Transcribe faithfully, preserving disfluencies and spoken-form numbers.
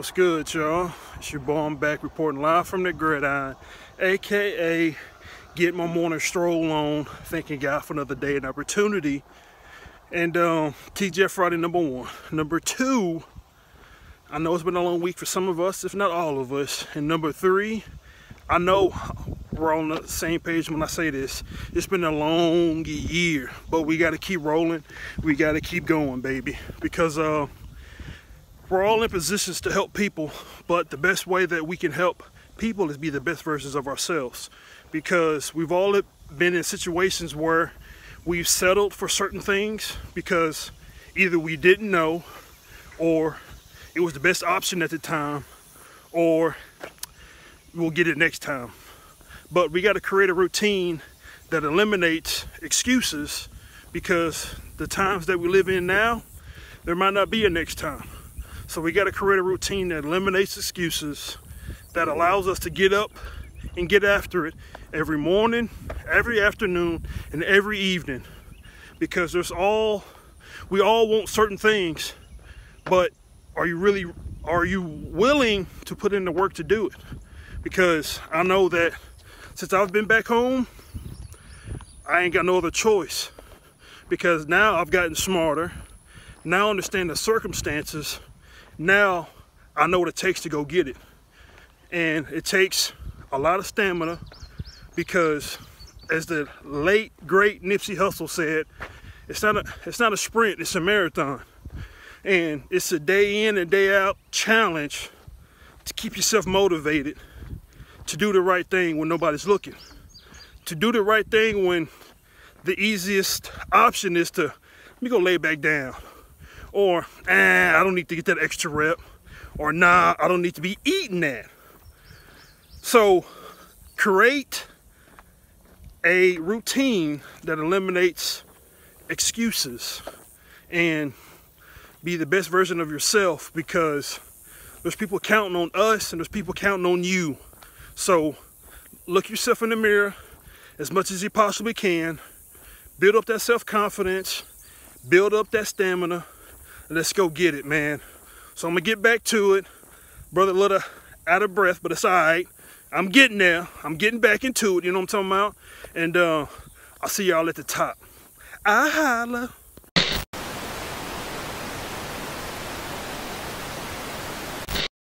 What's good, y'all? It's your boy. I'm back reporting live from the gridiron, aka get my morning stroll on. Thanking God for another day and opportunity. And um, T G I F Friday, number one. Number two, I know it's been a long week for some of us, if not all of us. And number three, I know we're on the same page when I say this. It's been a long year, but we got to keep rolling. We got to keep going, baby, because uh, we're all in positions to help people, but the best way that we can help people is be the best versions of ourselves, because we've all been in situations where we've settled for certain things because either we didn't know, or it was the best option at the time, or we'll get it next time. But we got to create a routine that eliminates excuses, because the times that we live in now, there might not be a next time. So we got to create a routine that eliminates excuses, that allows us to get up and get after it every morning, every afternoon, and every evening. Because there's all, we all want certain things, but are you really, are you willing to put in the work to do it? Because I know that since I've been back home, I ain't got no other choice, because now I've gotten smarter. Now I understand the circumstances. Now I know what it takes to go get it. And it takes a lot of stamina, because as the late, great Nipsey Hussle said, it's not a, it's not a sprint, it's a marathon. And it's a day in and day out challenge to keep yourself motivated to do the right thing when nobody's looking. To do the right thing when the easiest option is to, let me go lay back down. Or, eh, I don't need to get that extra rep. Or, nah, I don't need to be eating that. So, create a routine that eliminates excuses and be the best version of yourself, because there's people counting on us and there's people counting on you. So look yourself in the mirror as much as you possibly can, build up that self-confidence, build up that stamina, and let's go get it, man. So I'm gonna get back to it. Brother, a little out of breath, but it's all right. I'm getting there. I'm getting back into it, you know what I'm talking about? And uh, I'll see y'all at the top. I holla.